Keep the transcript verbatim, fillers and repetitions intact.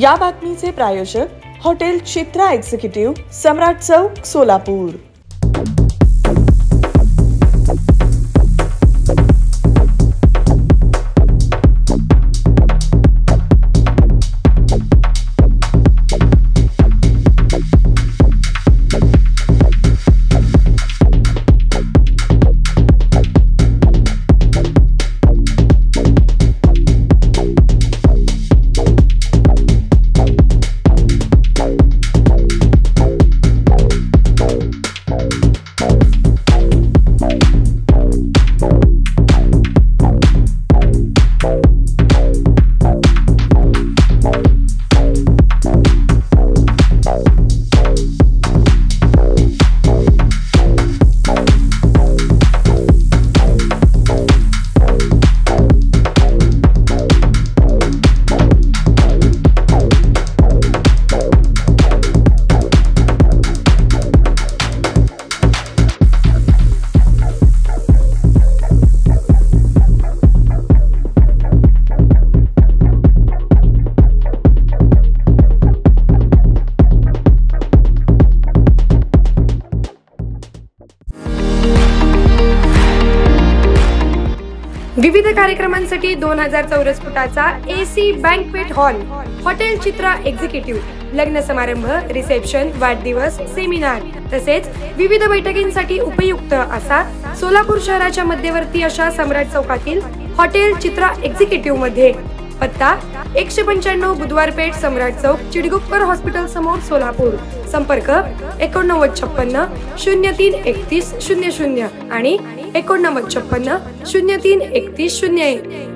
या बातमीचे प्रायोजक हॉटेल चित्रा एक्झिक्युटिव्ह, सम्राट चौक, सोलापूर. विविध कार्यक्रमांसाठी दोन हजार चौरस फुटाचा AC banquet hall hotel Chitra executive. लग्न समारंभ, रिसेप्शन, वाढदिवस, सेमिनार तसेच विविध बैठकींसाठी उपयुक्त असा सोलापूर शहराच्या मध्यवर्ती अशा सम्राट चौकातील हॉटेल चित्रा एक्झिक्युटिव्ह मध्ये. पत्ता एकशे पंच्याण्णव बुधवार पेठ, सम्राट चौक, चिडगुप्पर हॉस्पिटल समोर, सोलापूर. संपर्क एकोणनव्वद छप्पन्न शून्य तीन एकतीस शून्य शून्य आणि एकोणनव्वद छप्पन्न शून्य तीन एकतीस शून्य एक.